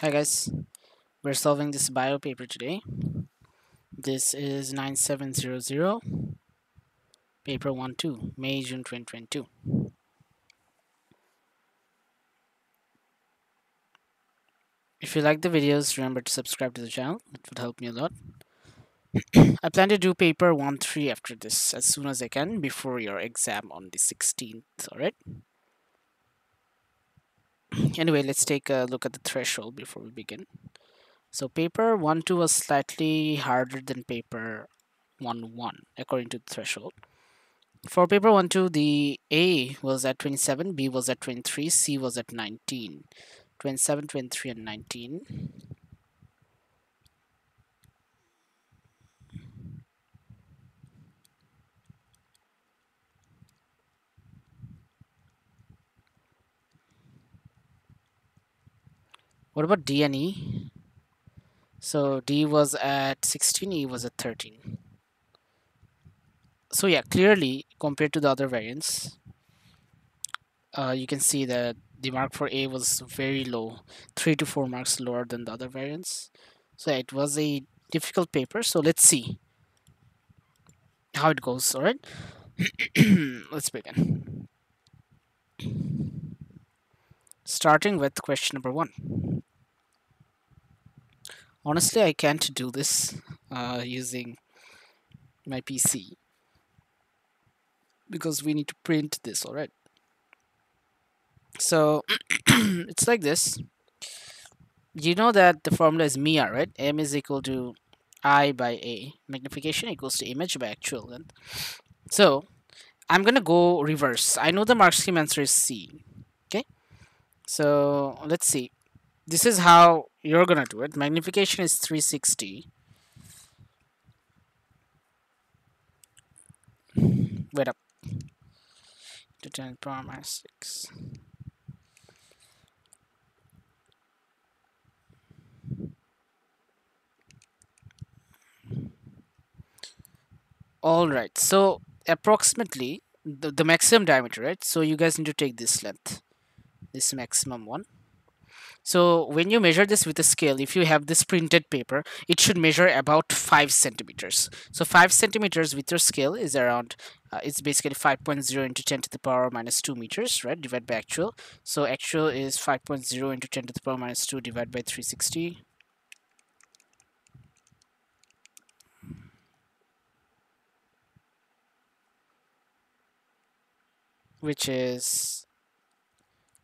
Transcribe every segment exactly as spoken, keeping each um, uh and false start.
Hi guys, we're solving this bio paper today. This is ninety-seven hundred, paper one two, May June twenty twenty-two. If you like the videos, remember to subscribe to the channel. It would help me a lot. I plan to do paper one three after this as soon as I can before your exam on the sixteenth, alright? Anyway, let's take a look at the threshold before we begin. So paper one two was slightly harder than paper one one according to the threshold. For paper one two, the A was at twenty-seven, B was at twenty-three, C was at nineteen. twenty-seven, twenty-three and nineteen. What about D and E? So D was at sixteen, E was at thirteen. So yeah, clearly compared to the other variants, uh, you can see that the mark for A was very low, three to four marks lower than the other variants. So it was a difficult paper. So let's see how it goes. All right, let's begin. Starting with question number one. Honestly, I can't do this uh, using my P C because we need to print this, all right? So it's like this. You know that the formula is M I A, right? M is equal to I by A. Magnification equals to image by actual length. So I'm gonna go reverse. I know the mark scheme answer is C. Okay. So let's see. This is how you're gonna do it. Magnification is three sixty. Wait up. To ten power minus six. Alright, so approximately the, the maximum diameter, right? So you guys need to take this length, this maximum one. So when you measure this with a scale, if you have this printed paper, it should measure about five centimeters. So five centimeters with your scale is around, uh, it's basically five point zero into ten to the power minus two meters, right? Divided by actual. So actual is five point zero into ten to the power minus two divided by three sixty. Which is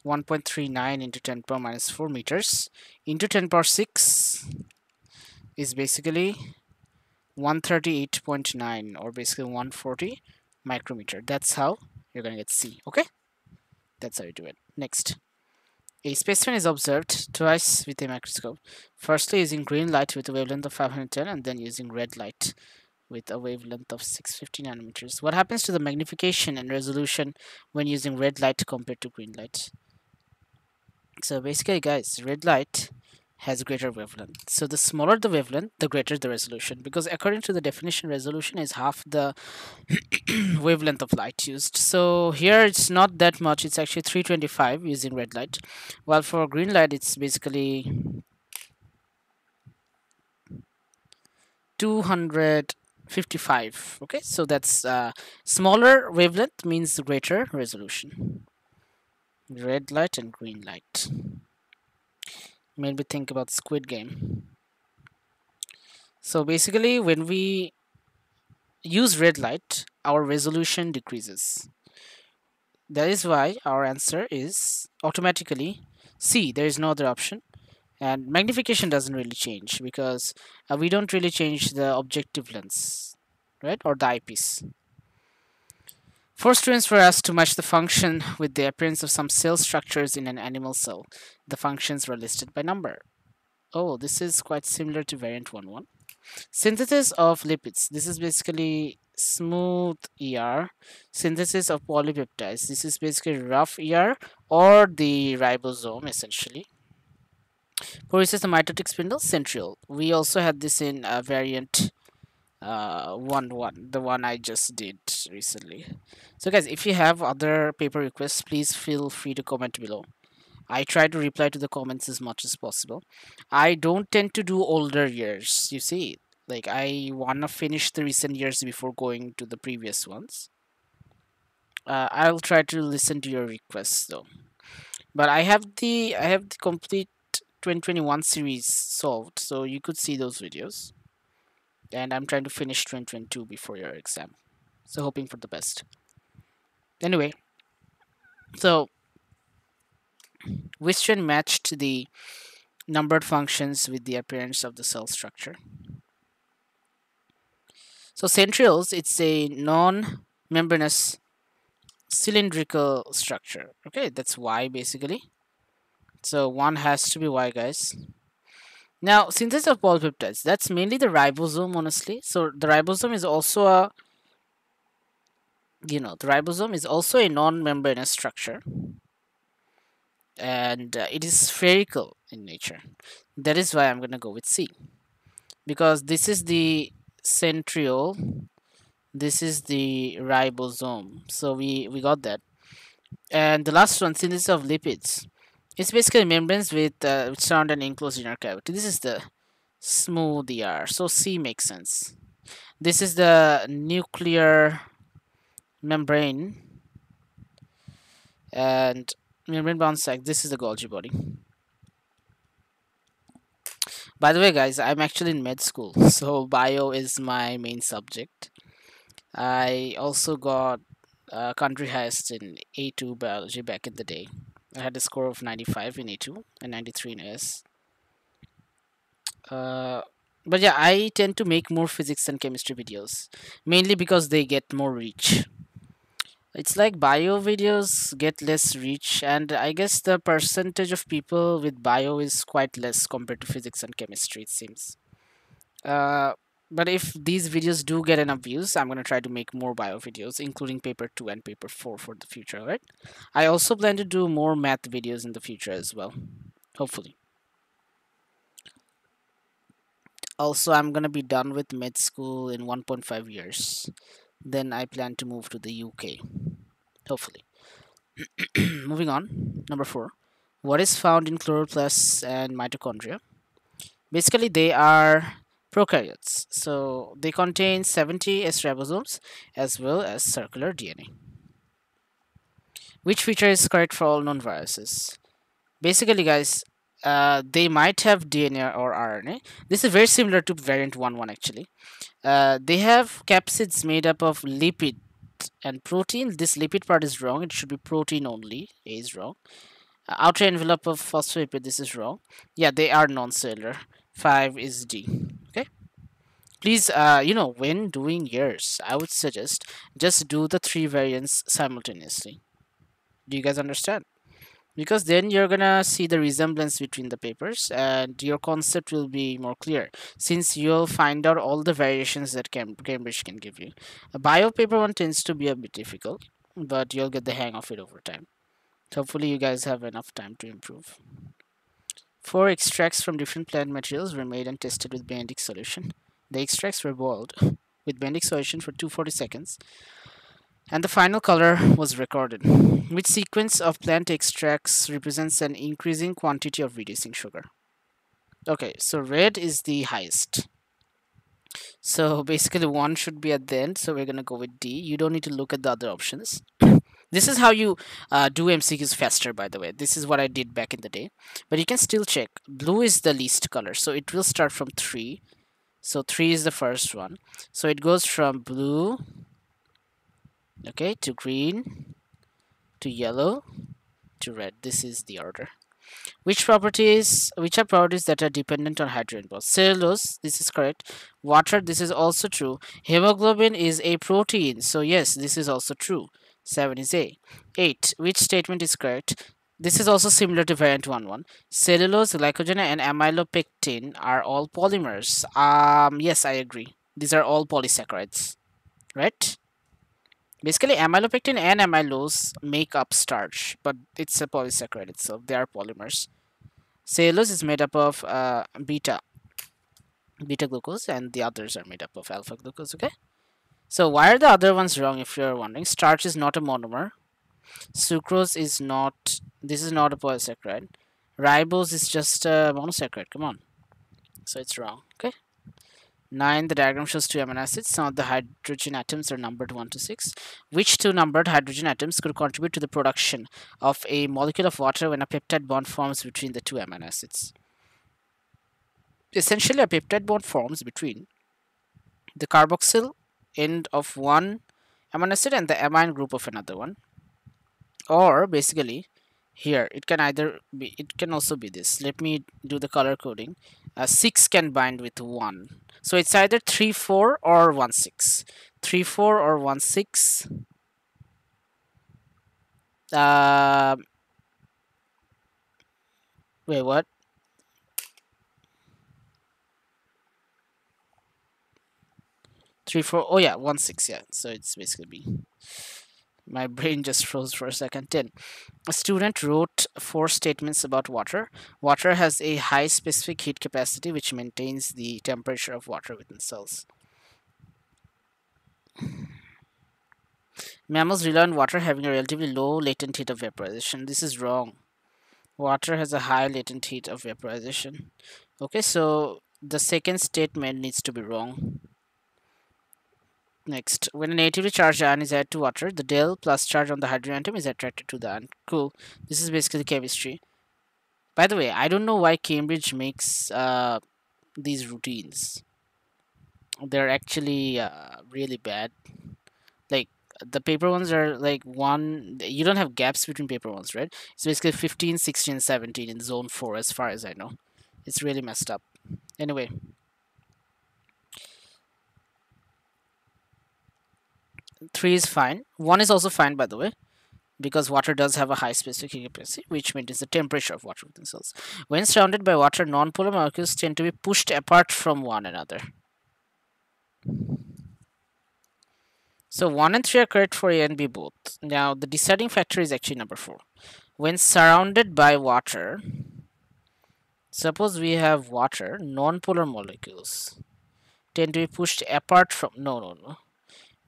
one point three nine into ten power minus four meters into ten power six is basically one thirty-eight point nine or basically one forty micrometer. That's how you're gonna get C, okay? That's how you do it. Next, a specimen is observed twice with a microscope. Firstly using green light with a wavelength of five hundred ten and then using red light with a wavelength of six hundred fifty nanometers. What happens to the magnification and resolution when using red light compared to green light? So basically guys, red light has greater wavelength. So the smaller the wavelength, the greater the resolution, because according to the definition, resolution is half the wavelength of light used. So here it's not that much. It's actually three twenty-five using red light, while for green light it's basically two hundred fifty-five. Okay, so that's uh, smaller wavelength means greater resolution. Red light and green light made me think about Squid Game. So basically when we use red light, our resolution decreases. That is why our answer is automatically C. There is no other option. And magnification doesn't really change because uh, we don't really change the objective lens, right, or the eyepiece. For students, for us to match the function with the appearance of some cell structures in an animal cell, the functions were listed by number. Oh, this is quite similar to variant one one. Synthesis of lipids. This is basically smooth E R. Synthesis of polypeptides. This is basically rough E R or the ribosome essentially. Produces the mitotic spindle centriole. We also had this in uh, variant one one, the one I just did recently. So guys, if you have other paper requests, please feel free to comment below. I try to reply to the comments as much as possible. I don't tend to do older years, you see. Like, I want to finish the recent years before going to the previous ones. Uh, I'll try to listen to your requests though. But I have the I have the complete twenty twenty-one series solved, so you could see those videos. And I'm trying to finish twenty twenty-two before your exam. So hoping for the best. Anyway, so Wistron matched the numbered functions with the appearance of the cell structure. So centrioles, it's a non-membranous cylindrical structure. Okay, that's Y basically. So one has to be Y, guys. Now, synthesis of polypeptides, that's mainly the ribosome, honestly. So the ribosome is also a, you know, the ribosome is also a non-membranous structure. And uh, it is spherical in nature. That is why I'm going to go with C. Because this is the centriole. This is the ribosome. So we, we got that. And the last one, synthesis of lipids. It's basically membranes with uh, which surround an enclosed inner cavity. This is the smooth E R. So C makes sense. This is the nuclear membrane. And membrane bound sac. This is the Golgi body. By the way, guys, I'm actually in med school, so bio is my main subject. I also got uh, country highest in A two biology back in the day. I had a score of ninety-five in A two and ninety-three in S. Uh, but yeah, I tend to make more physics and chemistry videos, mainly because they get more reach. It's like bio videos get less reach, and I guess the percentage of people with bio is quite less compared to physics and chemistry, it seems. Uh, but if these videos do get enough views, I'm going to try to make more bio videos, including paper two and paper four for the future, right? I also plan to do more math videos in the future as well, hopefully. Also, I'm going to be done with med school in one point five years. Then I plan to move to the U K, hopefully. Moving on, number four. What is found in chloroplasts and mitochondria? Basically, they are prokaryotes. So they contain seventy S ribosomes as well as circular D N A. Which feature is correct for all known viruses? Basically, guys, uh, they might have D N A or R N A. This is very similar to variant one one, actually. Uh, they have capsids made up of lipid and protein. This lipid part is wrong. It should be protein only. A is wrong. Uh, outer envelope of phospholipid. This is wrong. Yeah, they are non-cellular. Five is D. Okay. Please, uh, you know, when doing years, I would suggest just do the three variants simultaneously. Do you guys understand? Because then you're gonna see the resemblance between the papers and your concept will be more clear, since you'll find out all the variations that Cam Cambridge can give you. A bio paper one tends to be a bit difficult, but you'll get the hang of it over time. Hopefully you guys have enough time to improve. Four extracts from different plant materials were made and tested with Benedict solution. The extracts were boiled with Benedict solution for two hundred forty seconds. And the final color was recorded. Which sequence of plant extracts represents an increasing quantity of reducing sugar? Okay, so red is the highest. So basically one should be at the end, so we're gonna go with D. You don't need to look at the other options. This is how you uh, do M C Qs faster, by the way. This is what I did back in the day. But you can still check. Blue is the least color, so it will start from three. So three is the first one. So it goes from blue, okay, to green, to yellow, to red. This is the order. Which properties, which are properties that are dependent on hydrogen bonds? Cellulose, this is correct. Water, this is also true. Hemoglobin is a protein, so yes, this is also true. Seven is A. Eight, which statement is correct? This is also similar to variant one one. Cellulose, glycogen, and amylopectin are all polymers. Um, yes, I agree. These are all polysaccharides, right? Basically, amylopectin and amylose make up starch, but it's a polysaccharide itself. They are polymers. Cellulose is made up of uh, beta, beta glucose, and the others are made up of alpha glucose. Okay. So why are the other ones wrong? If you're wondering, starch is not a monomer. Sucrose is not, this is not a polysaccharide. Ribose is just a monosaccharide, come on. So it's wrong, okay? nine, the diagram shows two amino acids. Some of the hydrogen atoms are numbered one to six. Which two numbered hydrogen atoms could contribute to the production of a molecule of water when a peptide bond forms between the two amino acids? Essentially, a peptide bond forms between the carboxyl end of one amino acid and the amine group of another one. Or basically, here it can either be, it can also be this. Let me do the color coding. Uh, six can bind with one. So it's either three four or one six. three four or one six. Uh, wait, what? three four. Oh, yeah, one six. Yeah, so it's basically B. My brain just froze for a second. ten. A student wrote four statements about water. Water has a high specific heat capacity which maintains the temperature of water within cells. Mammals rely on water having a relatively low latent heat of vaporization. This is wrong. Water has a high latent heat of vaporization. Okay, so the second statement needs to be wrong. Next, when a negatively charged ion is added to water, the del plus charge on the hydrogen atom is attracted to the ion. Cool. This is basically chemistry. By the way, I don't know why Cambridge makes uh, these routines. They're actually uh, really bad. Like, the paper ones are like one... You don't have gaps between paper ones, right? It's basically fifteen, sixteen, seventeen in zone four as far as I know. It's really messed up. Anyway... three is fine. one is also fine, by the way, because water does have a high specific heat capacity, which maintains the temperature of water within cells. When surrounded by water, non-polar molecules tend to be pushed apart from one another. So one and three are correct for A and B both. Now, the deciding factor is actually number four. When surrounded by water, suppose we have water, non-polar molecules tend to be pushed apart from... No, no, no.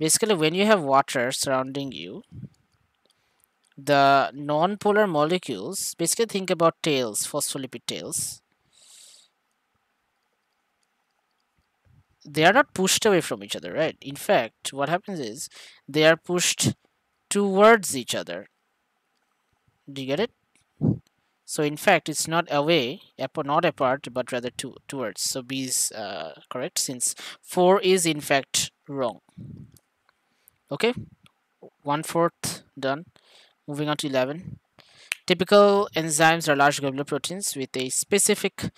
Basically, when you have water surrounding you, the non-polar molecules, basically think about tails, phospholipid tails. They are not pushed away from each other, right? In fact, what happens is they are pushed towards each other. Do you get it? So, in fact, it's not away, not apart, but rather to, towards. So, B is uh, correct since four is, in fact, wrong. Okay, one fourth done. Moving on to eleven. Typical enzymes are large globular proteins with a specific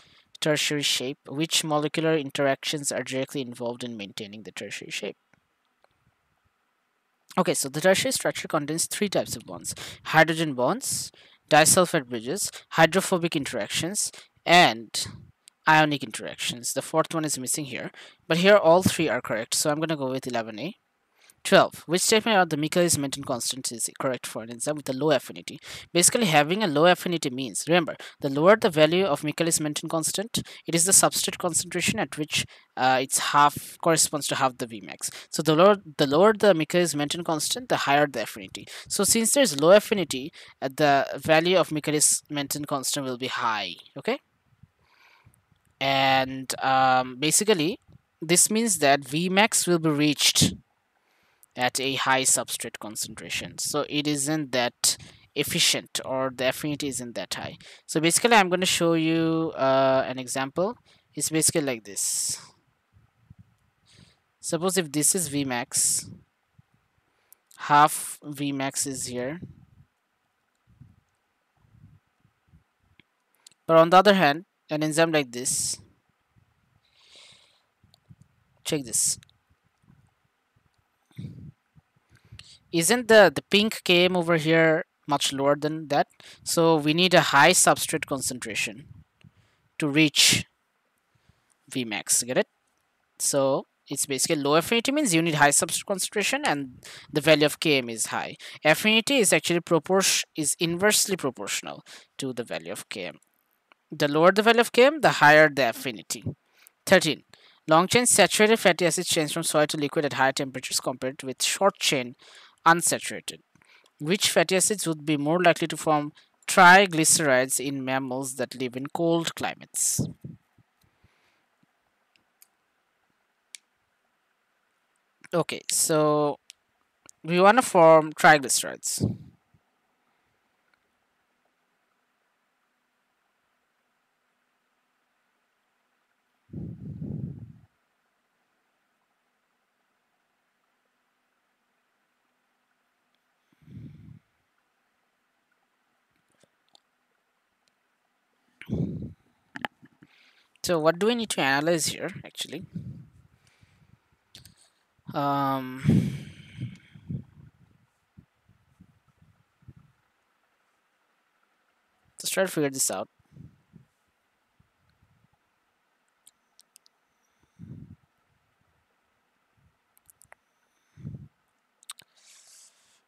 tertiary shape. Which molecular interactions are directly involved in maintaining the tertiary shape? Okay, so the tertiary structure contains three types of bonds: hydrogen bonds, disulfide bridges, hydrophobic interactions, and ionic interactions. The fourth one is missing here, but here all three are correct, so I'm going to go with eleven A. twelve. Which statement about the Michaelis-Menten constant is correct for an enzyme with a low affinity? Basically, having a low affinity means, remember, the lower the value of Michaelis-Menten constant, it is the substrate concentration at which uh, it's half, corresponds to half the Vmax. So the lower the lower the Michaelis-Menten constant, the higher the affinity. So since there's low affinity, uh, the value of Michaelis-Menten constant will be high. Okay, and um, basically this means that Vmax will be reached at a high substrate concentration, so it isn't that efficient, or the affinity isn't that high. So basically, I'm going to show you uh, an example. It's basically like this. Suppose if this is Vmax, half Vmax is here, but on the other hand, an enzyme like this, check this. Isn't the, the pink K M over here much lower than that? So we need a high substrate concentration to reach Vmax, get it? So it's basically low affinity means you need high substrate concentration and the value of K M is high. Affinity is actually proportion is inversely proportional to the value of K M. The lower the value of K M, the higher the affinity. thirteen. Long-chain saturated fatty acids change from solid to liquid at higher temperatures compared with short-chain unsaturated. Which fatty acids would be more likely to form triglycerides in mammals that live in cold climates? Okay, so we want to form triglycerides. So what do we need to analyze here actually? Um, let's try to figure this out.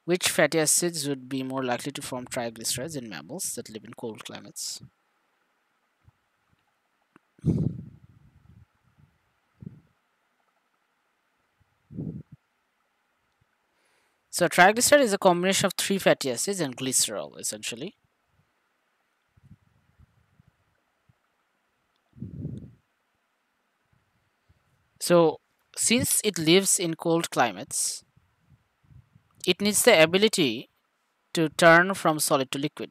Which fatty acids would be more likely to form triglycerides in mammals that live in cold climates? So triglyceride is a combination of three fatty acids and glycerol essentially. So since it lives in cold climates, it needs the ability to turn from solid to liquid,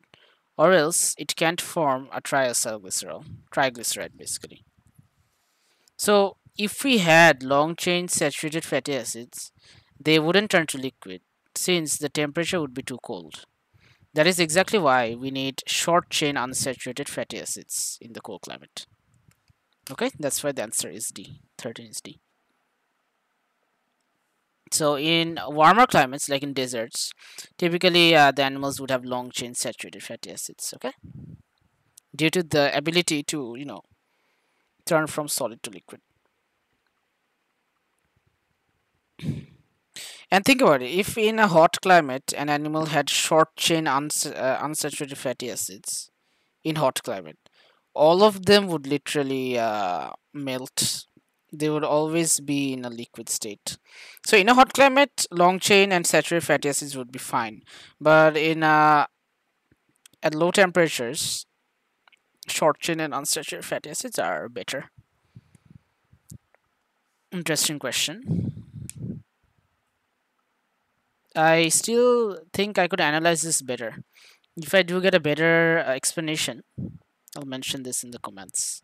or else it can't form a triacylglycerol, triglyceride basically. So if we had long chain saturated fatty acids, they wouldn't turn to liquid since the temperature would be too cold. That is exactly why we need short chain unsaturated fatty acids in the cold climate. Okay, that's why the answer is D. thirteen is D. So in warmer climates, like in deserts, typically uh, the animals would have long chain saturated fatty acids, okay? Due to the ability to, you know, turn from solid to liquid. And think about it, if in a hot climate an animal had short chain uns uh, unsaturated fatty acids in hot climate, all of them would literally uh, melt. They would always be in a liquid state. So in a hot climate, long chain and saturated fatty acids would be fine, but in uh, at low temperatures, short chain and unsaturated fatty acids are better. Interesting question. I still think I could analyze this better. If I do get a better uh, explanation, I'll mention this in the comments.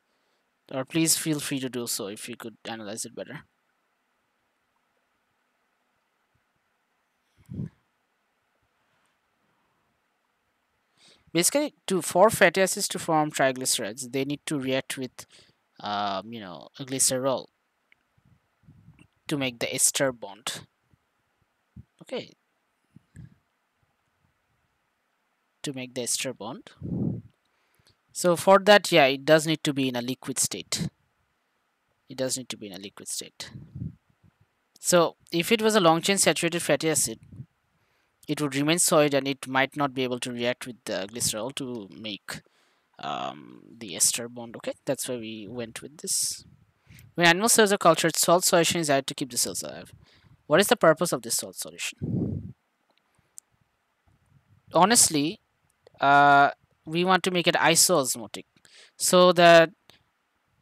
Or please feel free to do so if you could analyze it better. Basically, to for fatty acids to form triglycerides, they need to react with, um, you know, a glycerol to make the ester bond. Okay, to make the ester bond. So for that, yeah, it does need to be in a liquid state. It does need to be in a liquid state. So if it was a long chain saturated fatty acid, it would remain solid and it might not be able to react with the glycerol to make um, the ester bond. Okay, that's why we went with this. When animal cells are cultured, salt solution is added to keep the cells alive. What is the purpose of this salt solution? Honestly, uh, we want to make it isoosmotic so that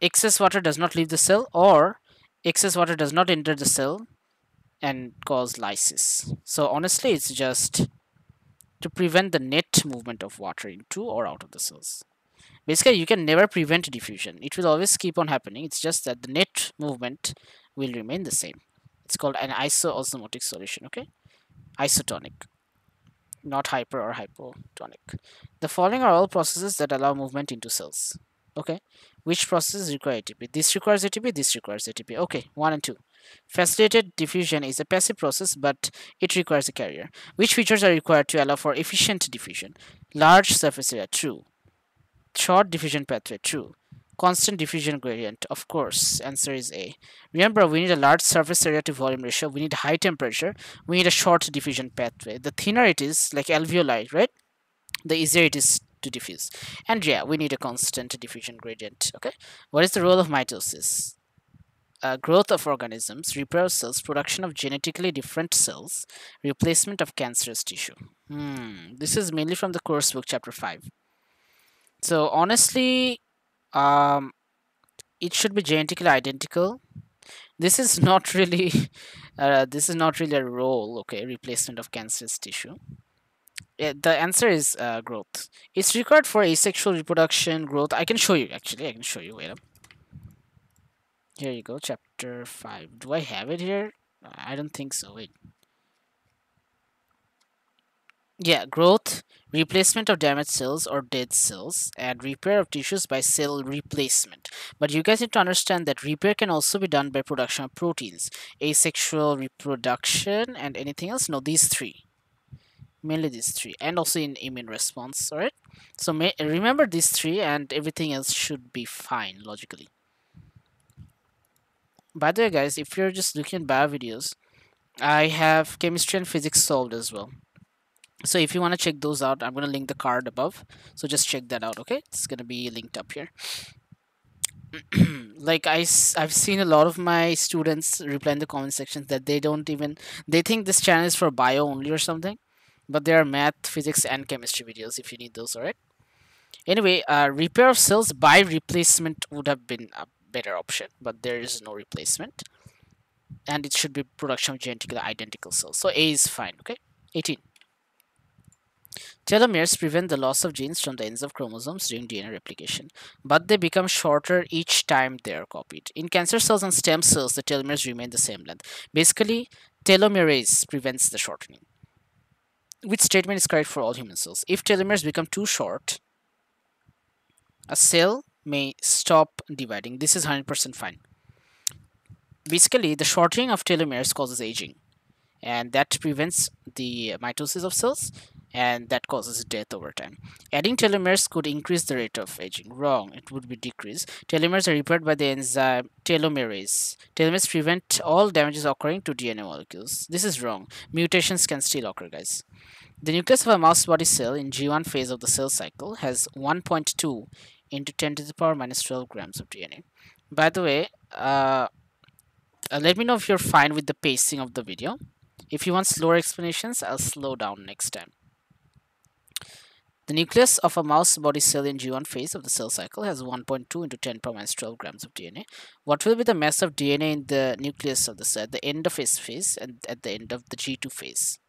excess water does not leave the cell or excess water does not enter the cell and cause lysis. So honestly, it's just to prevent the net movement of water into or out of the cells. Basically, you can never prevent diffusion. It will always keep on happening. It's just that the net movement will remain the same. It's called an isoosmotic solution, okay? Isotonic, not hyper or hypotonic. The following are all processes that allow movement into cells, okay? Which processes require A T P? This requires A T P, this requires A T P. Okay, one and two. Facilitated diffusion is a passive process, but it requires a carrier. Which features are required to allow for efficient diffusion? Large surface area, true. Short diffusion pathway, true. Constant diffusion gradient, of course, answer is A. Remember, we need a large surface area to volume ratio, we need high temperature, we need a short diffusion pathway. The thinner it is, like alveoli, right, the easier it is to diffuse. And yeah, we need a constant diffusion gradient, okay? What is the role of mitosis? uh, growth of organisms, repair of cells, production of genetically different cells, replacement of cancerous tissue. Hmm. This is mainly from the course book, chapter five. So honestly, um, it should be genetically identical. This is not really, uh, this is not really a role, okay, replacement of cancerous tissue. It, the answer is uh, growth. It's required for asexual reproduction, growth. I can show you, actually, I can show you, wait up. Here you go, chapter five. Do I have it here? I don't think so, wait. Yeah, growth, replacement of damaged cells or dead cells, and repair of tissues by cell replacement. But you guys need to understand that repair can also be done by production of proteins, asexual reproduction, and anything else? No, these three. Mainly these three, and also in immune response, alright? So may remember these three, and everything else should be fine, logically. By the way, guys, if you're just looking at bio videos, I have chemistry and physics solved as well. So if you want to check those out, I'm going to link the card above. So just check that out, okay? It's going to be linked up here. Like I, I've seen a lot of my students reply in the comment sections that they don't even... They think this channel is for bio only or something. But there are math, physics, and chemistry videos if you need those, alright? Anyway, uh, repair of cells by replacement would have been a better option. But there is no replacement. And it should be production of genetically identical cells. So A is fine, okay? eighteen. Telomeres prevent the loss of genes from the ends of chromosomes during D N A replication, but they become shorter each time they are copied. In cancer cells and stem cells, the telomeres remain the same length. Basically, telomerase prevents the shortening. Which statement is correct for all human cells? If telomeres become too short, a cell may stop dividing. This is one hundred percent fine. Basically, the shortening of telomeres causes aging, and that prevents the mitosis of cells, and that causes death over time. Adding telomeres could increase the rate of aging. Wrong, it would be decreased. Telomeres are repaired by the enzyme telomerase. Telomeres prevent all damages occurring to D N A molecules. This is wrong. Mutations can still occur, guys. The nucleus of a mouse body cell in G one phase of the cell cycle has one point two into ten to the power minus twelve grams of D N A. By the way, uh, uh, let me know if you're fine with the pacing of the video. If you want slower explanations, I'll slow down next time. The nucleus of a mouse body cell in G one phase of the cell cycle has one point two into ten to the power minus twelve grams of D N A. What will be the mass of D N A in the nucleus of the cell at the end of S phase and at the end of the G two phase?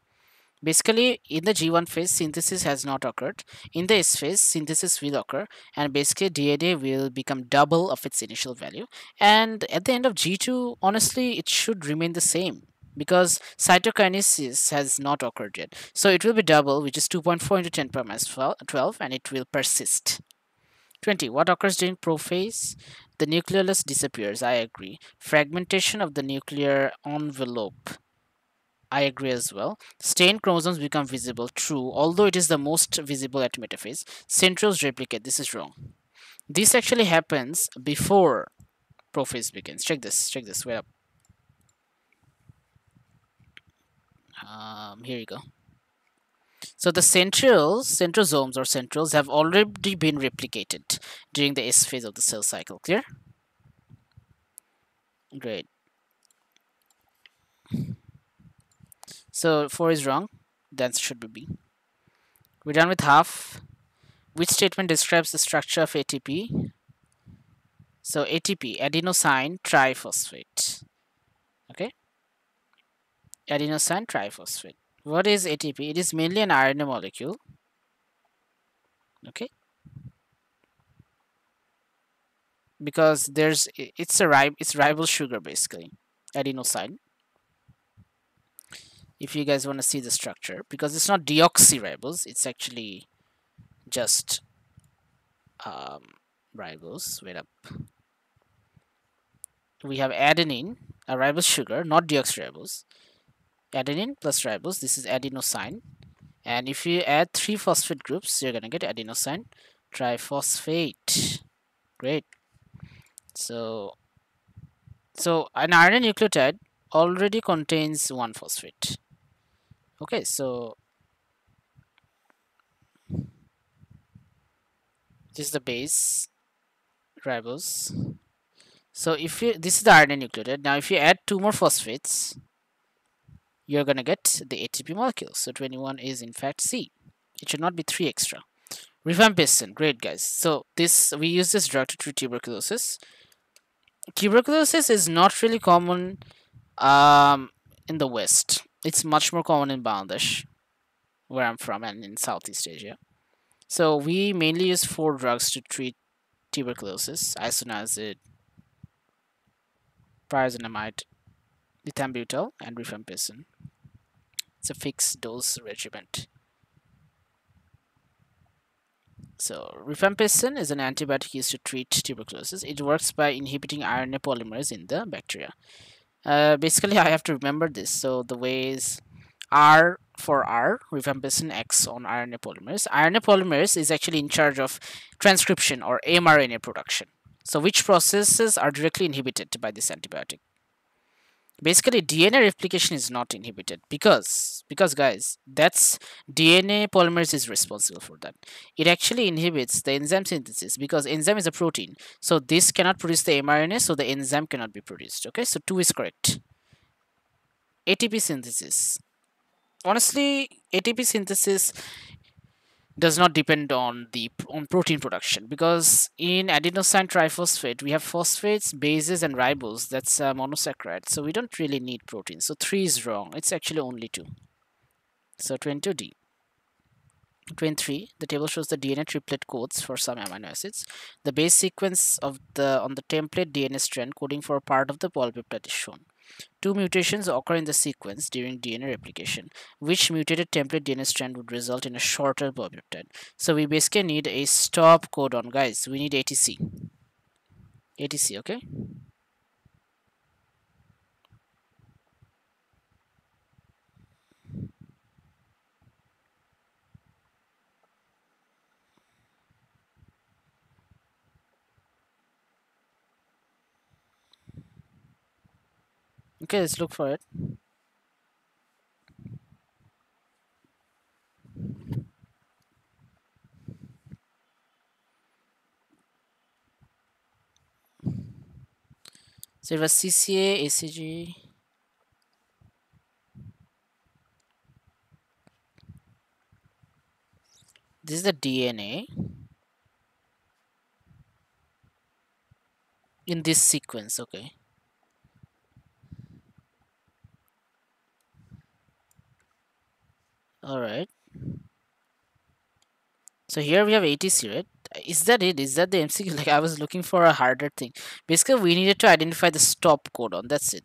Basically, in the G one phase, synthesis has not occurred. In the S phase, synthesis will occur, and basically D N A will become double of its initial value. And at the end of G two, honestly, it should remain the same, because cytokinesis has not occurred yet. So it will be double, which is two point four into ten to the power minus twelve, and it will persist. twenty. What occurs during prophase? The nucleolus disappears. I agree. Fragmentation of the nuclear envelope. I agree as well. Stained chromosomes become visible. True, although it is the most visible at metaphase. Centrioles replicate. This is wrong. This actually happens before prophase begins. Check this. Check this. Wait up. Um, here you go. So the centrioles, centrosomes or centrioles have already been replicated during the S phase of the cell cycle. Clear? Great. So four is wrong. The answer should be B. We're done with half. Which statement describes the structure of A T P? So A T P, adenosine triphosphate. Okay? Adenosine triphosphate. What is A T P? It is mainly an R N A molecule. Okay. Because there's it's a rib it's ribose sugar basically. Adenosine. If you guys want to see the structure, because it's not deoxyribose, it's actually just um, ribose. Wait up. We have adenine, a ribose sugar, not deoxyribose. Adenine plus ribose, this is adenosine, and if you add three phosphate groups, you're gonna get adenosine triphosphate. Great. So, so an R N A nucleotide already contains one phosphate. Okay, so this is the base ribose. So if you, this is the R N A nucleotide. Now if you add two more phosphates, you're going to get the A T P molecules. So twenty-one is in fact C. It should not be three extra. Rifampicin, great guys. So this, we use this drug to treat tuberculosis. Tuberculosis is not really common um, in the West. It's much more common in Bangladesh, where I'm from, and in Southeast Asia. So we mainly use four drugs to treat tuberculosis: isoniazid, pyrazinamide, ethambutol, and rifampicin. It's a fixed dose regimen. So rifampicin is an antibiotic used to treat tuberculosis. It works by inhibiting R N A polymerase in the bacteria. Uh, basically, I have to remember this. So the way is R for R, rifampicin acts on R N A polymerase. R N A polymerase is actually in charge of transcription or mRNA production. So which processes are directly inhibited by this antibiotic? Basically, D N A replication is not inhibited because, because guys, that's D N A polymerase is responsible for that. It actually inhibits the enzyme synthesis because enzyme is a protein. So this cannot produce the mRNA, so the enzyme cannot be produced. Okay, so two is correct. A T P synthesis. Honestly, A T P synthesis does not depend on the on protein production, because in adenosine triphosphate we have phosphates, bases, and ribose. That's a monosaccharide, so we don't really need protein. So three is wrong. It's actually only two. So twenty-two D. twenty-three. The table shows the D N A triplet codes for some amino acids. The base sequence of the on the template D N A strand coding for part of the polypeptide is shown. Two mutations occur in the sequence during D N A replication. Which mutated template D N A strand would result in a shorter polypeptide? So we basically need a stop codon, guys. We need A T C. A T C, okay? Okay, let's look for it. So it was C C A, A C G. This is the D N A in this sequence, okay. Alright, so here we have A T C, right? Is that it? Is that the M C Q? Like, I was looking for a harder thing. Basically, we needed to identify the stop codon. That's it.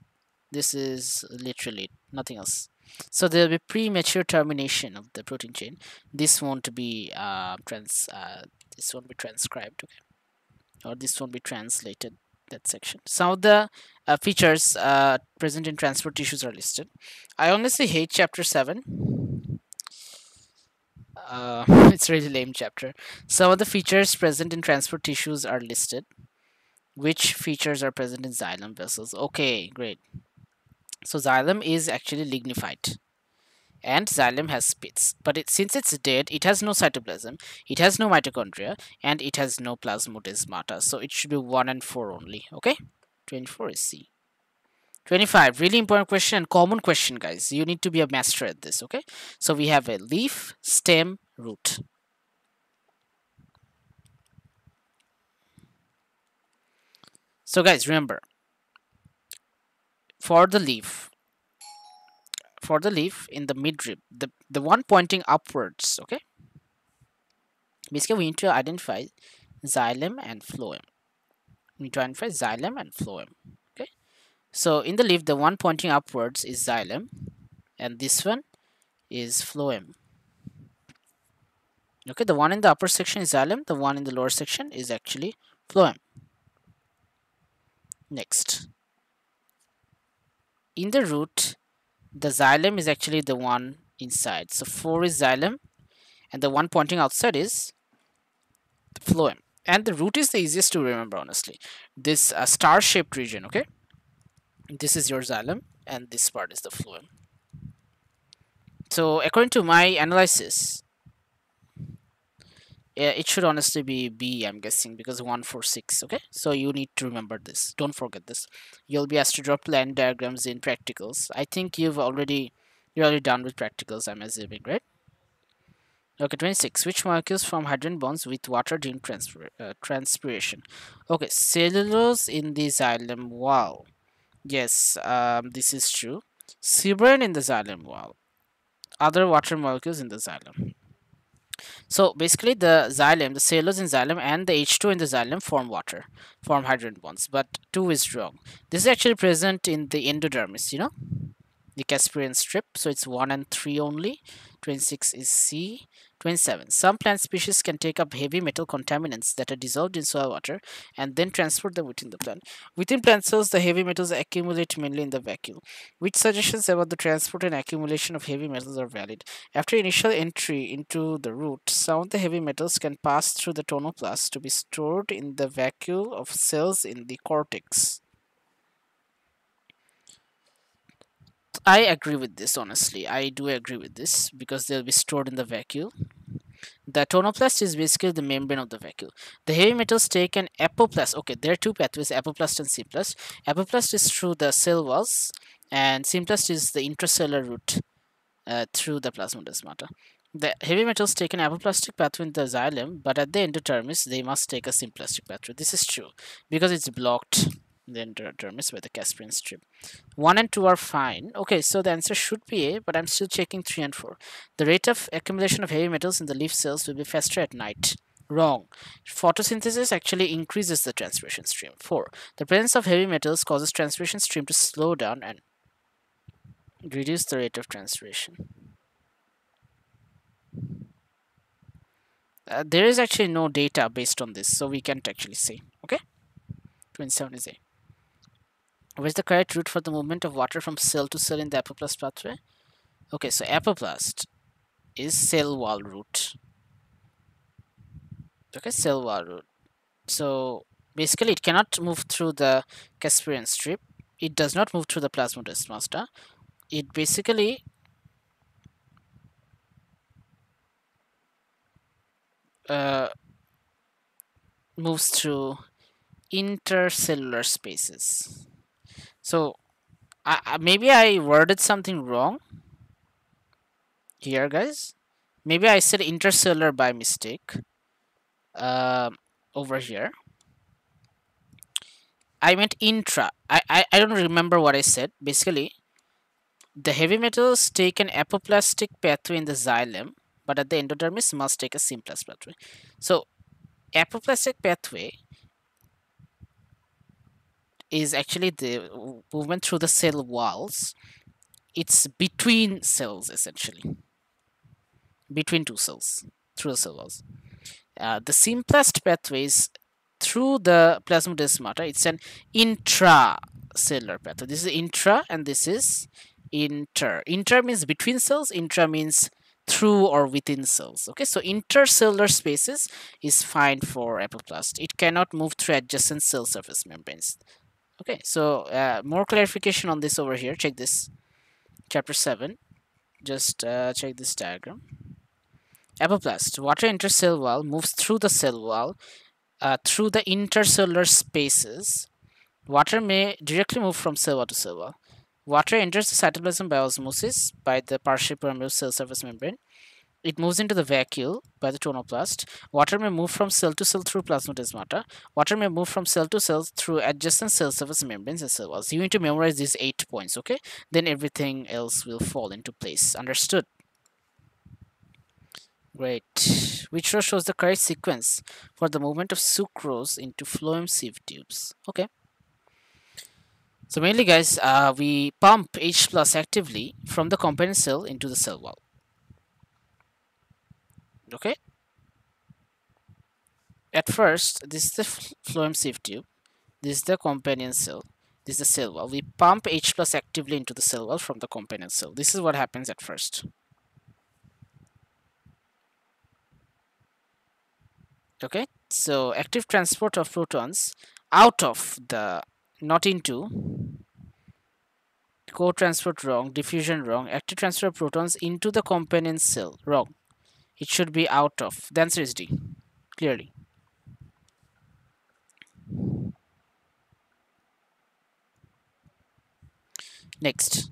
This is literally it. Nothing else. So there will be premature termination of the protein chain. This won't be uh, trans. Uh, this won't be transcribed, okay? Or this won't be translated. That section. Some of the uh, features uh, present in transport tissues are listed. I honestly hate chapter seven. Uh, it's a really lame chapter. Some of the features present in transport tissues are listed. Which features are present in xylem vessels? Okay, great. So xylem is actually lignified, and xylem has spits. But it, since it's dead, it has no cytoplasm, it has no mitochondria, and it has no plasmodesmata. So it should be one and four only. Okay, twenty-four is C. twenty-five, really important question and common question, guys. You need to be a master at this, okay? So we have a leaf, stem, root. So guys, remember, for the leaf, for the leaf in the midrib, the, the one pointing upwards, okay? Basically, we need to identify xylem and phloem. We need to identify xylem and phloem. So in the leaf, the one pointing upwards is xylem, and this one is phloem. Okay, the one in the upper section is xylem, the one in the lower section is actually phloem. Next, in the root, the xylem is actually the one inside. So four is xylem, and the one pointing outside is phloem. And the root is the easiest to remember, honestly. This uh, star-shaped region, okay? This is your xylem, and this part is the phloem. So according to my analysis, Yeah, it should honestly be B, I'm guessing, because one four six. Okay, so you need to remember this. Don't forget this. You'll be asked to draw plan diagrams in practicals. I think you've already you're already done with practicals, I'm assuming, right? Okay, twenty-six. Which molecules form hydrogen bonds with water during transpir uh, transpiration? Okay, cellulose in the xylem wall. Yes, um, this is true. Seborrhine in the xylem wall. Other water molecules in the xylem. So basically the xylem, the cellulose in xylem and the H two in the xylem form water, form hydrogen bonds, but two is wrong. This is actually present in the endodermis, you know, the Casparian strip, so it's one and three only. twenty-six is C. twenty-seven. Some plant species can take up heavy metal contaminants that are dissolved in soil water and then transport them within the plant. Within plant cells, the heavy metals accumulate mainly in the vacuole. Which suggestions about the transport and accumulation of heavy metals are valid? After initial entry into the root, some of the heavy metals can pass through the tonoplast to be stored in the vacuole of cells in the cortex. I agree with this, honestly. I do agree with this because they'll be stored in the vacuole. The tonoplast is basically the membrane of the vacuole. The heavy metals take an apoplast. Okay, there are two pathways, apoplast and symplast. Apoplast is through the cell walls and symplast is the intracellular route uh, through the plasmodesmata. The heavy metals take an apoplastic pathway in the xylem, but at the endodermis, they must take a symplastic pathway. This is true because it's blocked. The endodermis by the Casparian strip. one and two are fine. Okay, so the answer should be A, but I'm still checking three and four. The rate of accumulation of heavy metals in the leaf cells will be faster at night. Wrong. Photosynthesis actually increases the transpiration stream. four. The presence of heavy metals causes transpiration stream to slow down and reduce the rate of transpiration. Uh, there is actually no data based on this, so we can't actually say. Okay? twenty-seven is A. What is the correct route for the movement of water from cell to cell in the apoplast pathway? Okay, so apoplast is cell wall route. Okay, cell wall route. So basically it cannot move through the Casparian strip. It does not move through the plasmodesmata. It basically uh, moves through intercellular spaces. So uh, maybe I worded something wrong here, guys. Maybe I said intercellular by mistake uh, over here. I meant intra. I, I, I don't remember what I said. Basically, the heavy metals take an apoplastic pathway in the xylem, but at the endodermis must take a symplast pathway. So apoplastic pathway is actually the movement through the cell walls. It's between cells, essentially. Between two cells, through the cell walls. Uh, the symplast pathway is through the plasmodesmata. It's an intracellular pathway. This is intra and this is inter. Inter means between cells, intra means through or within cells. Okay, so intercellular spaces is fine for apoplast. It cannot move through adjacent cell surface membranes. Okay, so uh, more clarification on this over here. Check this, chapter seven. Just uh, check this diagram. Apoplast, water intercell wall moves through the cell wall, uh, through the intercellular spaces. Water may directly move from cell wall to cell wall. Water enters the cytoplasm by osmosis by the partially permeable cell surface membrane. It moves into the vacuole by the tonoplast. Water may move from cell to cell through plasmodesmata. Water may move from cell to cell through adjacent cell surface membranes and cell walls. You need to memorize these eight points, okay? Then everything else will fall into place. Understood? Great. Which row shows the correct sequence for the movement of sucrose into phloem sieve tubes? Okay. So mainly, guys, uh, we pump H plus actively from the companion cell into the cell wall. Okay, at first this is the phloem sieve tube, this is the companion cell, this is the cell wall. We pump H plus actively into the cell wall from the companion cell. This is what happens at first. Okay, so active transport of protons out of the, not into, co-transport wrong, diffusion wrong, active transfer of protons into the companion cell wrong. It should be out of. The answer is D. clearly. Next,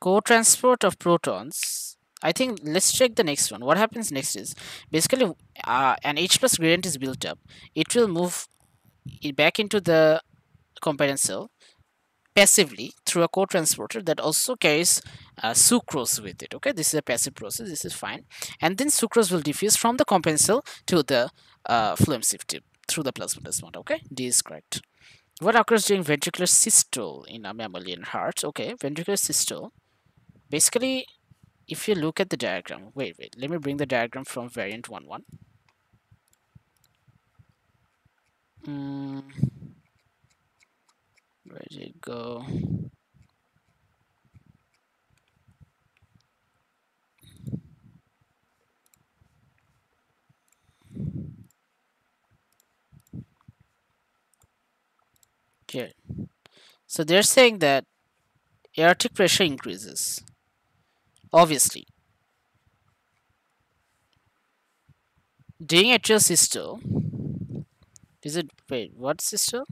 co-transport of protons. I think let's check the next one. What happens next is basically uh, an H plus gradient is built up. It will move it back into the component cell passively through a co-transporter that also carries uh, sucrose with it. Okay, this is a passive process. This is fine. And then sucrose will diffuse from the component cell to the uh, phloemsif tube through the plasmodesmata. Okay, D is correct. What occurs during ventricular systole in a mammalian heart? Okay, ventricular systole. Basically, if you look at the diagram, wait, wait, let me bring the diagram from variant one one. Mm, where did it go? Okay, so they're saying that aortic pressure increases, obviously, during atrial systole. Is it, wait, what systole?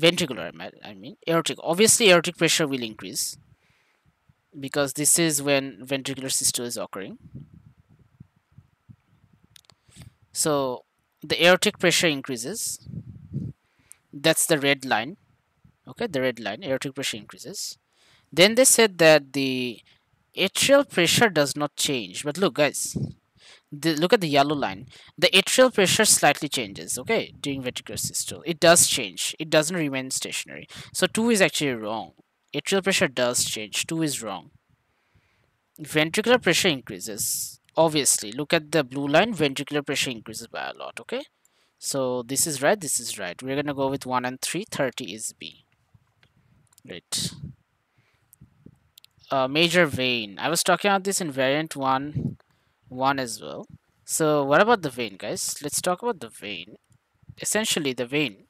Ventricular, I mean, aortic. Obviously, aortic pressure will increase because this is when ventricular systole is occurring. So the aortic pressure increases. That's the red line. Okay, the red line, aortic pressure increases. Then they said that the atrial pressure does not change. But look, guys, the, look at the yellow line. The atrial pressure slightly changes, okay, during ventricular systole. It does change. It doesn't remain stationary. So two is actually wrong. Atrial pressure does change. two is wrong. Ventricular pressure increases. Obviously, look at the blue line. Ventricular pressure increases by a lot, okay? So this is right, this is right. We're gonna go with one and three. thirty is B. Right. Uh, major vein. I was talking about this in variant one, one as well. So what about the vein, guys? Let's talk about the vein. Essentially, the vein.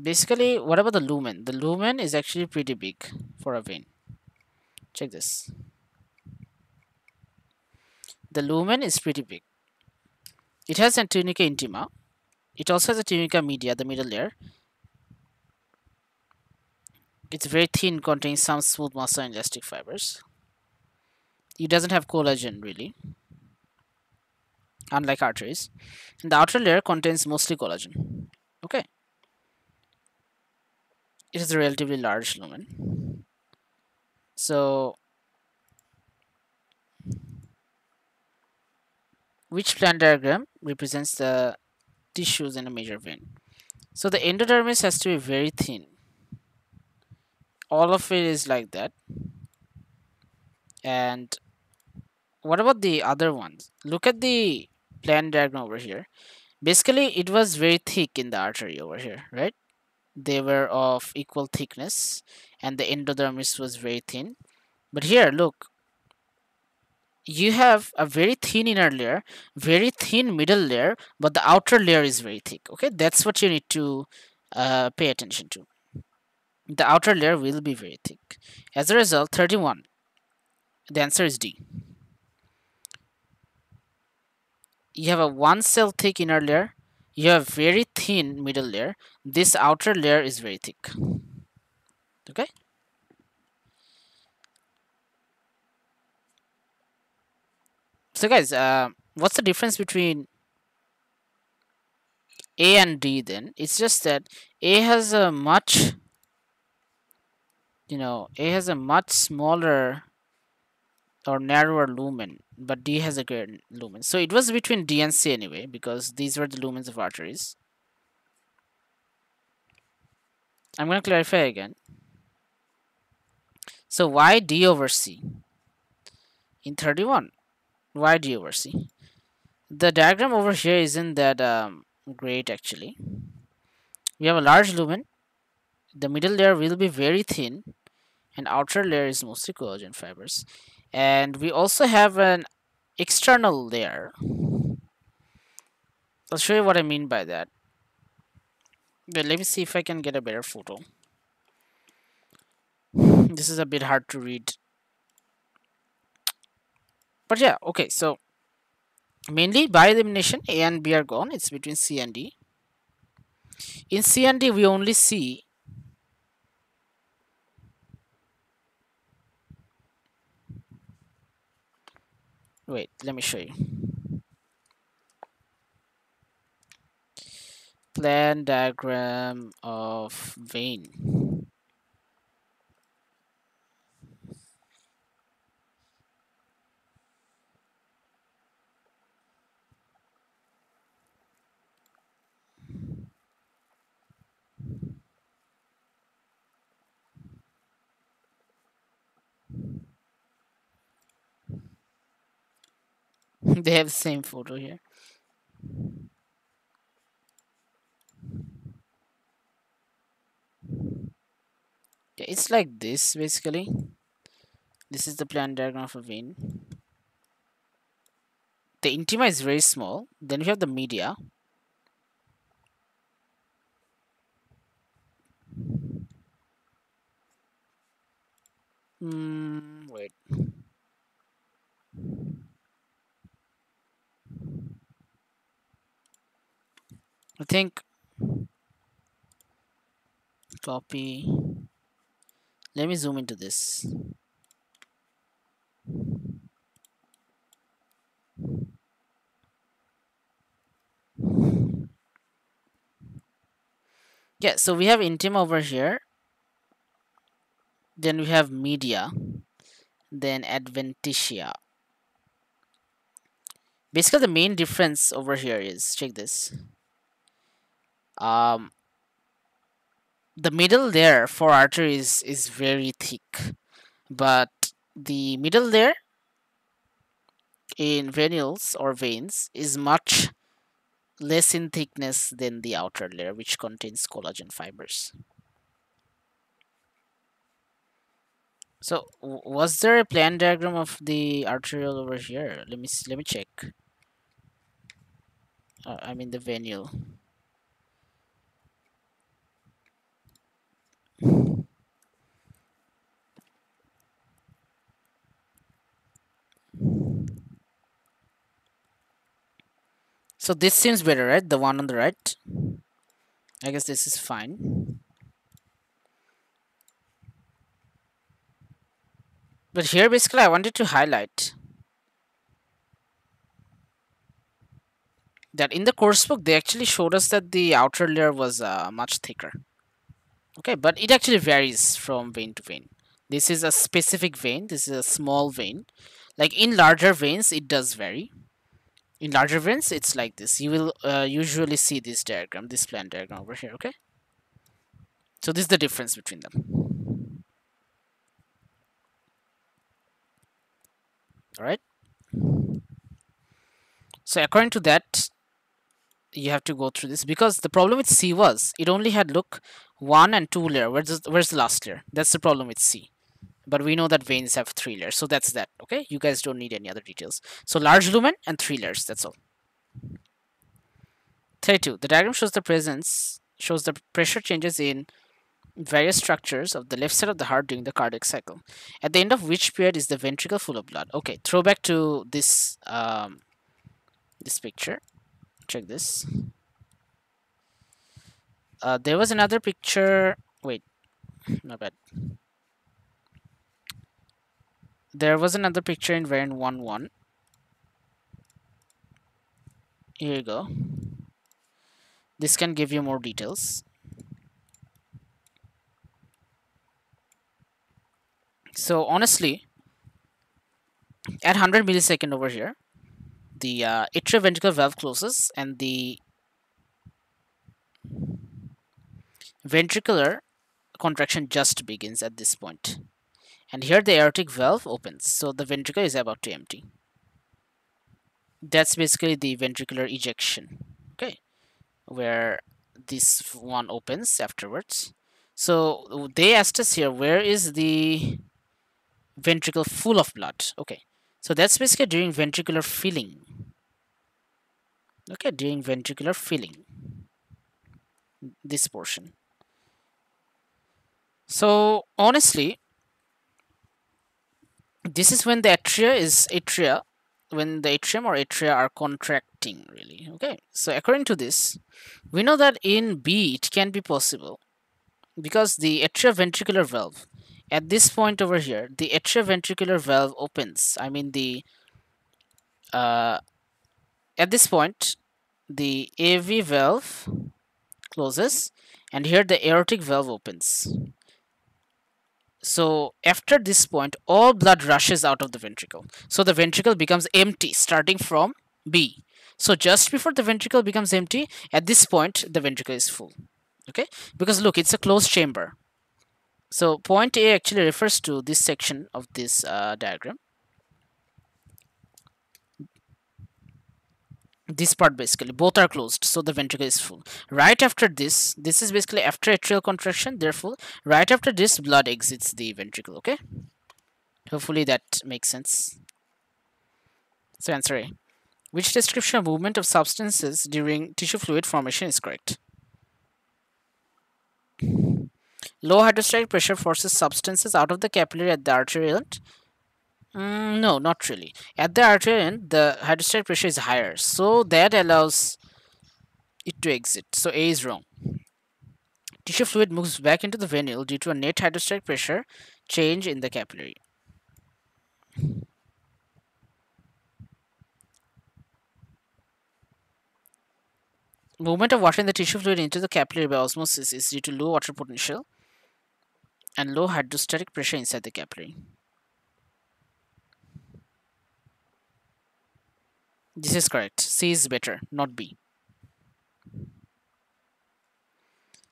Basically, what about the lumen? The lumen is actually pretty big for a vein. Check this. The lumen is pretty big. It has a tunica intima. It also has a tunica media, the middle layer. It's very thin, containing some smooth muscle and elastic fibers. It doesn't have collagen, really, unlike arteries. And the outer layer contains mostly collagen. Okay. It is a relatively large lumen. So, which plant diagram represents the tissues in a major vein? So the endodermis has to be very thin. All of it is like that. And what about the other ones? Look at the plant diagram over here. Basically, it was very thick in the artery over here, right? They were of equal thickness and the endodermis was very thin. But here, look, you have a very thin inner layer, very thin middle layer, but the outer layer is very thick. Okay, that's what you need to uh, pay attention to. The outer layer will be very thick. As a result, thirty-one, the answer is D. You have a one cell thick inner layer, you have very thin middle layer, this outer layer is very thick. Okay, so guys, uh, what's the difference between A and D then? It's just that A has a much, you know, A has a much smaller or narrower lumen, but D has a greater lumen. So it was between D and C anyway, because these were the lumens of arteries. I'm going to clarify again. So why D over C in thirty-one? Why D over C? The diagram over here isn't that um, great actually. We have a large lumen. The middle layer will be very thin and outer layer is mostly collagen fibers. And we also have an external layer. I'll show you what I mean by that. But let me see if I can get a better photo. This is a bit hard to read. But yeah, okay, so Mainly by elimination, A and B are gone, it's between C and D. In C and D, we only see wait, let me show you. Plan diagram of vein. They have the same photo here. Yeah, it's like this basically. This is the plan diagram of a vein. The intima is very small. Then we have the media. Mm, wait. I think copy. Let me zoom into this. Yeah, so we have intima over here. Then we have media. Then adventitia. Basically, the main difference over here is, check this. Um, the middle layer for arteries is very thick, but the middle layer in venules or veins is much less in thickness than the outer layer, which contains collagen fibers. So, was there a plan diagram of the arteriole over here? Let me let me check. Uh, I mean the venule. So this seems better, right? The one on the right. I guess this is fine. But here basically I wanted to highlight that in the course book they actually showed us that the outer layer was uh, much thicker. Okay, but it actually varies from vein to vein. This is a specific vein. This is a small vein. Like in larger veins it does vary. In larger veins, it's like this. You will uh, usually see this diagram, this plan diagram over here, okay? So this is the difference between them. Alright? So according to that, you have to go through this, because the problem with C was, it only had, look, one and two layer. Where's the, where's the last layer? That's the problem with C. But we know that veins have three layers, so that's that, okay? You guys don't need any other details. So large lumen and three layers, that's all. thirty-two. The diagram shows the presence, shows the pressure changes in various structures of the left side of the heart during the cardiac cycle, at the end of which period is the ventricle full of blood. Okay, throw back to this, um, this picture. Check this. Uh, there was another picture. Wait, not bad. There was another picture in variant one one. Here you go. This can give you more details. So honestly, at one hundred milliseconds over here, the uh, atrioventricular valve closes and the ventricular contraction just begins at this point. And here the aortic valve opens, so the ventricle is about to empty. That's basically the ventricular ejection, okay, where this one opens afterwards. So they asked us here, where is the ventricle full of blood? Okay, so that's basically during ventricular filling. Okay, during ventricular filling, this portion. So honestly, this is when the atria is atria when the atrium or atria are contracting, really. Okay, so according to this, we know that in B it can be possible because the atrioventricular valve, at this point over here, the atrioventricular valve opens. I mean, the uh, at this point, the A V valve closes, and here the aortic valve opens. So after this point, all blood rushes out of the ventricle. So the ventricle becomes empty starting from B. So just before the ventricle becomes empty, at this point, the ventricle is full. Okay, because look, it's a closed chamber. So point A actually refers to this section of this uh, diagram. This part basically, both are closed, so the ventricle is full. Right after this, this is basically after atrial contraction, therefore, right after this, blood exits the ventricle, okay? Hopefully that makes sense. So answer A. Which description of movement of substances during tissue fluid formation is correct? Low hydrostatic pressure forces substances out of the capillary at the arterial end. Mm, no, not really. At the arterial end, the hydrostatic pressure is higher, so that allows it to exit. So A is wrong. Tissue fluid moves back into the venule due to a net hydrostatic pressure change in the capillary. Movement of water in the tissue fluid into the capillary by osmosis is due to low water potential and low hydrostatic pressure inside the capillary. This is correct. C is better, not B.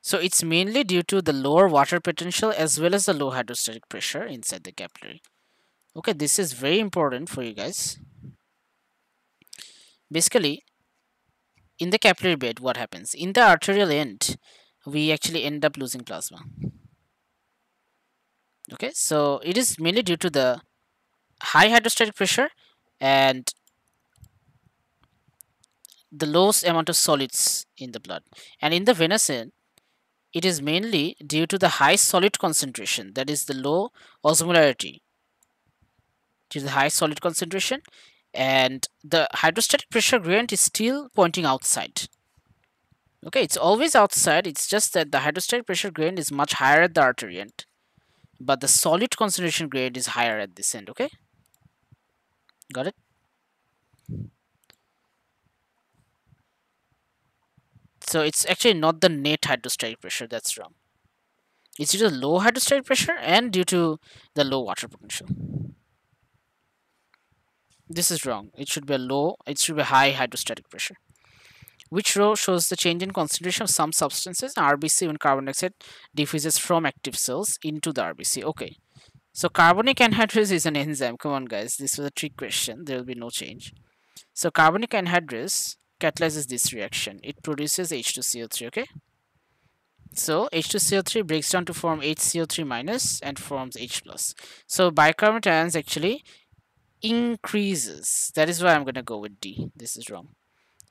So it's mainly due to the lower water potential as well as the low hydrostatic pressure inside the capillary. Okay, this is very important for you guys. Basically, in the capillary bed, what happens? In the arterial end, we actually end up losing plasma. Okay, so it is mainly due to the high hydrostatic pressure and the lowest amount of solids in the blood. And in the venous end, it is mainly due to the high solid concentration, that is the low osmolarity, to the high solid concentration, and the hydrostatic pressure gradient is still pointing outside. Okay, it's always outside, it's just that the hydrostatic pressure gradient is much higher at the artery end, but the solid concentration gradient is higher at this end. Okay, got it? So it's actually not the net hydrostatic pressure, that's wrong. It's due to the low hydrostatic pressure and due to the low water potential. This is wrong. It should be a low, it should be high hydrostatic pressure. Which row shows the change in concentration of some substances, R B C, when carbon dioxide diffuses from active cells into the R B C? Okay. So carbonic anhydrase is an enzyme. Come on, guys. This was a trick question. There will be no change. So carbonic anhydrase catalyzes this reaction. It produces H two C O three, okay? So H two C O three breaks down to form H C O three minus and forms H plus. So bicarbonate ions actually increases. That is why I'm going to go with D. This is wrong.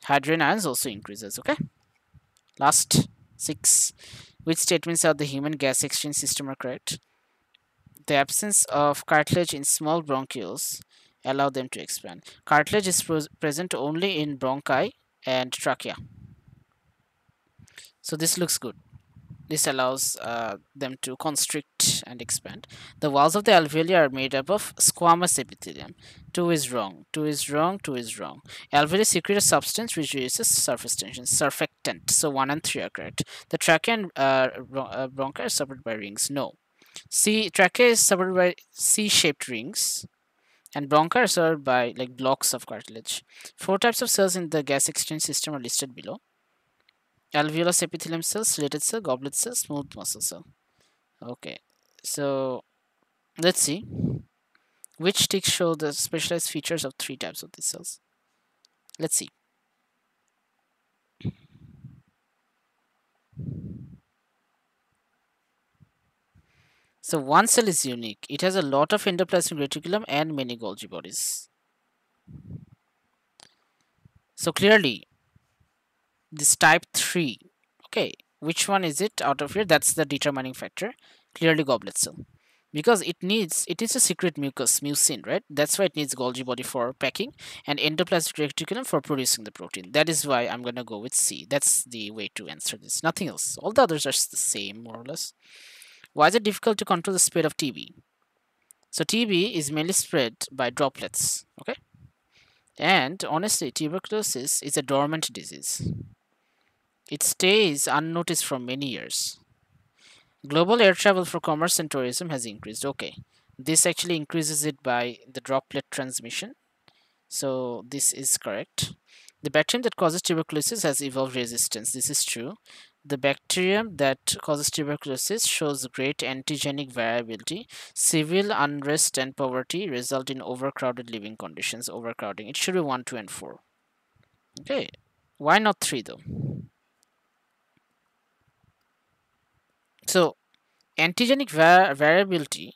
Hydrogen ions also increases, okay? Last, six. Which statements of the human gas exchange system are correct? The absence of cartilage in small bronchioles allow them to expand. Cartilage is present only in bronchi and trachea. So this looks good. This allows uh, them to constrict and expand. The walls of the alveoli are made up of squamous epithelium. Two is wrong. Two is wrong. Two is wrong. Alveoli secrete a substance which reduces surface tension. Surfactant. So one and three are correct. The trachea and uh, bronchi are supported by rings. No. C, trachea is supported by C-shaped rings, and bronchi are served by like blocks of cartilage. Four types of cells in the gas exchange system are listed below. Alveolus epithelium cell, slated cell, goblet cell, smooth muscle cell. Okay, so let's see. Which ticks show the specialized features of three types of these cells? Let's see. So one cell is unique. It has a lot of endoplasmic reticulum and many Golgi bodies. So clearly, this type three, okay, which one is it out of here? That's the determining factor. Clearly goblet cell. because it needs it is a secret mucus, mucin, right? That's why it needs Golgi body for packing and endoplasmic reticulum for producing the protein. That is why I'm gonna go with C. That's the way to answer this, nothing else. All the others are the same, more or less. Why is it difficult to control the spread of T B? So T B is mainly spread by droplets, okay? And honestly, tuberculosis is a dormant disease. It stays unnoticed for many years. Global air travel for commerce and tourism has increased. Okay, this actually increases it by the droplet transmission. So this is correct. The bacterium that causes tuberculosis has evolved resistance. This is true. The bacterium that causes tuberculosis shows great antigenic variability. Civil unrest and poverty result in overcrowded living conditions. Overcrowding. It should be one, two, and four. Okay. Why not three though? So, antigenic var variability,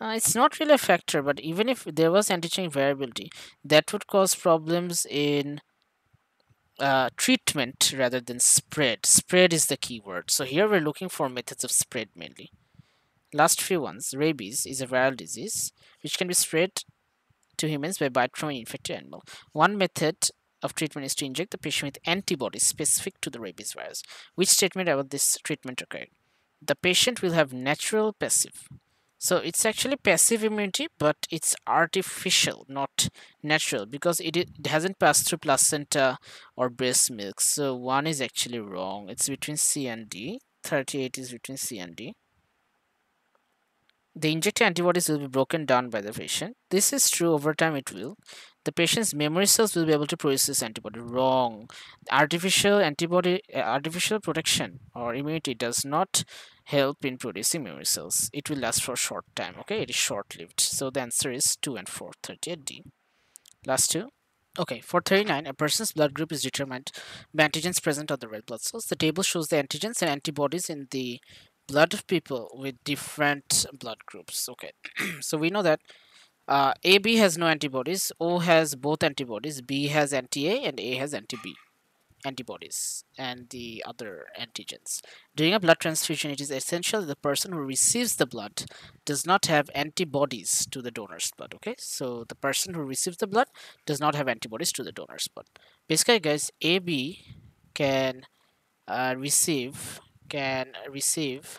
uh, it's not really a factor, but even if there was antigenic variability, that would cause problems in Uh, treatment rather than spread. Spread is the key word. So here we're looking for methods of spread mainly. Last few ones. Rabies is a viral disease which can be spread to humans by bite from an infected animal. One method of treatment is to inject the patient with antibodies specific to the rabies virus. Which statement about this treatment occurred? The patient will have natural passive. So it's actually passive immunity, but it's artificial, not natural, because it, it hasn't passed through placenta or breast milk. So one is actually wrong. It's between C and D. thirty-eight is between C and D. The injected antibodies will be broken down by the patient. This is true. Over time, it will. The patient's memory cells will be able to process antibody. Wrong. Artificial antibody, uh, artificial protection or immunity does not help in producing memory cells. It will last for a short time. Okay, it is short-lived. So the answer is two and four, thirty-eight D. Last two. Okay, for thirty-nine, a person's blood group is determined by antigens present on the red blood cells. The table shows the antigens and antibodies in the blood of people with different blood groups. Okay, so we know that uh, A B has no antibodies, O has both antibodies, B has anti-A and A has anti-B. Antibodies and the other antigens. During a blood transfusion, it is essential that the person who receives the blood does not have antibodies to the donor's blood. Okay, so the person who receives the blood does not have antibodies to the donor's blood. Basically, guys, A B can uh, receive can receive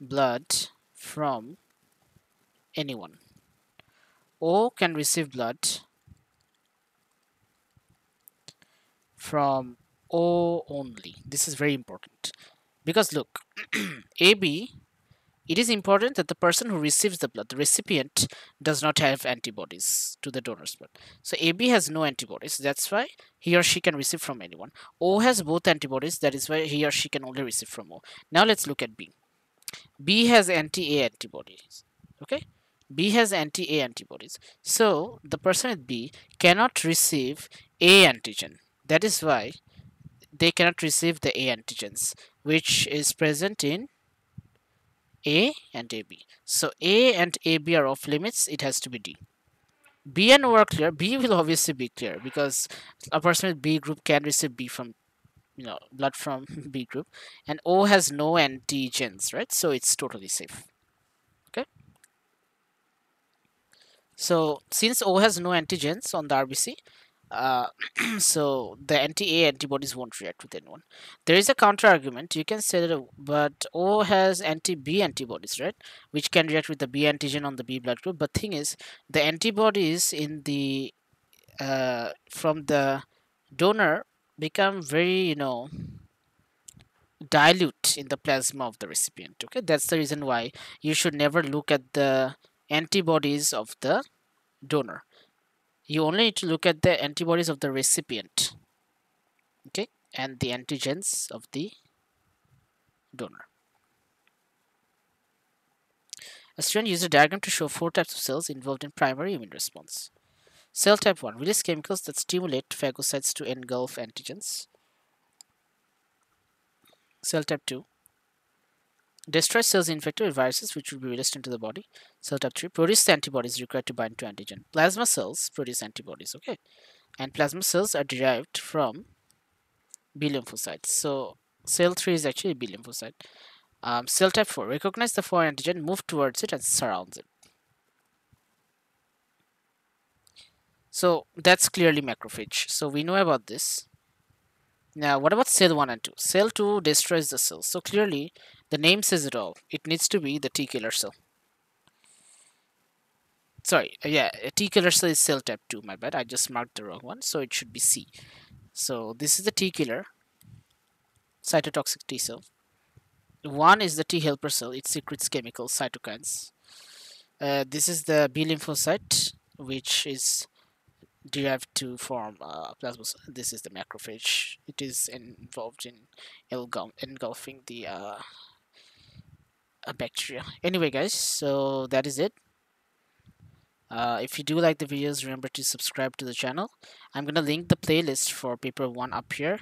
blood from anyone. O can receive blood from O only. This is very important because look, A B, it is important that the person who receives the blood, the recipient, does not have antibodies to the donor's blood. So A B has no antibodies. That's why he or she can receive from anyone. O has both antibodies. That is why he or she can only receive from O. Now let's look at B. B has anti-A antibodies. Okay. B has anti-A antibodies. So the person with B cannot receive A antigen. That is why they cannot receive the A antigens, which is present in A and A B. So A and A B are off limits. It has to be D. B and O are clear. B will obviously be clear because a person with B group can receive B from, you know, blood from B group, and O has no antigens, right? So it's totally safe. Okay. So since O has no antigens on the R B C, Uh, so the anti-A antibodies won't react with anyone. There is a counter argument. You can say that, but O has anti-B antibodies, right? Which can react with the B antigen on the B blood group. But thing is, the antibodies in the uh, from the donor become very, you know, dilute in the plasma of the recipient. Okay, that's the reason why you should never look at the antibodies of the donor. You only need to look at the antibodies of the recipient, okay, and the antigens of the donor. A student used a diagram to show four types of cells involved in primary immune response. Cell type one releases chemicals that stimulate phagocytes to engulf antigens. Cell type two destroys cells infected with viruses which will be released into the body. Cell type three produces antibodies required to bind to antigen. Plasma cells produce antibodies, okay? And plasma cells are derived from B lymphocytes. So, cell three is actually B lymphocyte. Um, cell type four, recognize the foreign antigen, move towards it, and surrounds it. So that's clearly macrophage. So we know about this. Now, what about cell one and two? Cell two destroys the cells. So clearly, the name says it all. It needs to be the T killer cell. Sorry, yeah, a T killer cell is cell type two. My bad, I just marked the wrong one. So it should be C. So this is the T killer, cytotoxic T cell. One is the T helper cell. It secretes chemicals, cytokines. Uh, this is the B lymphocyte, which is derived to form uh, plasma cell. This is the macrophage. It is involved in engulfing the uh, bacteria. Anyway, guys, so that is it. Uh, if you do like the videos, remember to subscribe to the channel. I'm gonna link the playlist for paper one up here.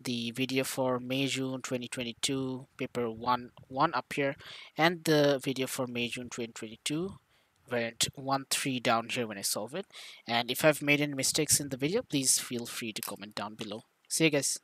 The video for May June twenty twenty-two paper one one up here, and the video for May June twenty twenty-two variant one three down here when I solve it. And if I've made any mistakes in the video, please feel free to comment down below. See you guys.